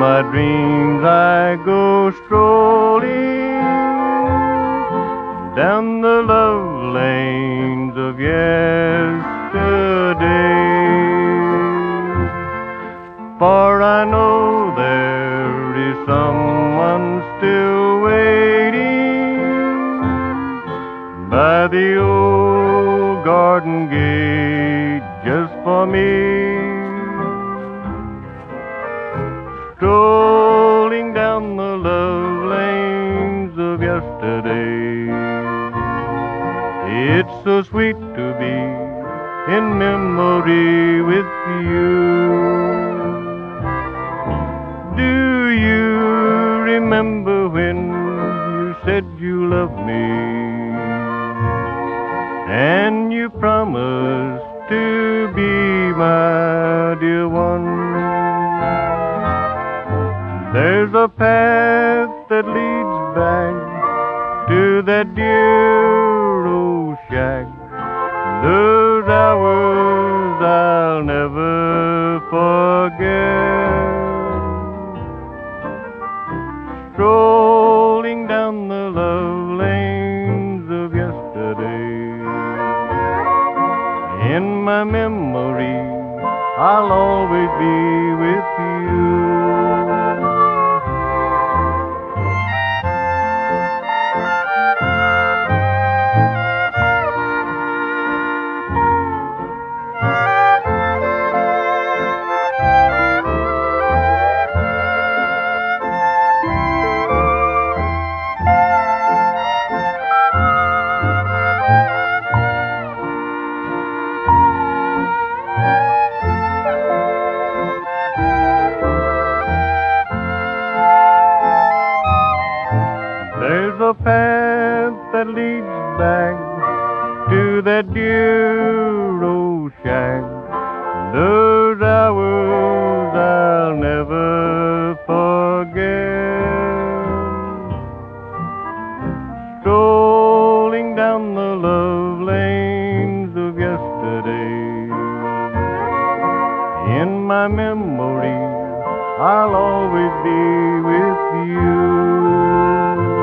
my dreams I go strolling down the love lanes of yesterday. For I know there is someone still waiting by the old garden gate just for me. Strolling down the love lanes of yesterday. It's so sweet to be in memory with you. Do you remember when you said you loved me, and you promised to be my dear one? There's a path that leads back to that dear old shack. Those hours I'll never forget. Strolling down the love lanes of yesterday. In my memory, I'll always be with you. There's a path that leads back to that dear old shack. Those hours I'll never forget. Strolling down the love lanes of yesterday. In my memory, I'll always be with you.